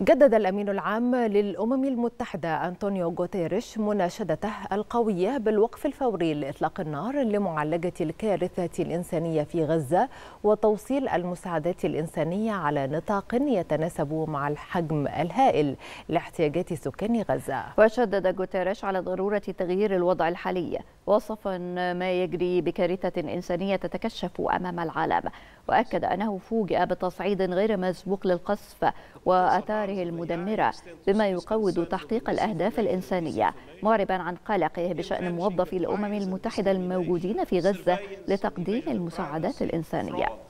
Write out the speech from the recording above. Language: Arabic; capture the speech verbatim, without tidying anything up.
جدد الأمين العام للأمم المتحدة انطونيو غوتيريش مناشدته القوية بالوقف الفوري لإطلاق النار لمعالجة الكارثة الإنسانية في غزة وتوصيل المساعدات الإنسانية على نطاق يتناسب مع الحجم الهائل لاحتياجات سكان غزة. وشدد غوتيريش على ضرورة تغيير الوضع الحالي، وصفا ما يجري بكارثة إنسانية تتكشف أمام العالم، وأكد أنه فوجئ بتصعيد غير مسبوق للقصف وأتى المدمرة بما يقوض تحقيق الأهداف الإنسانية، معربا عن قلقه بشأن موظفي الأمم المتحدة الموجودين في غزة لتقديم المساعدات الإنسانية.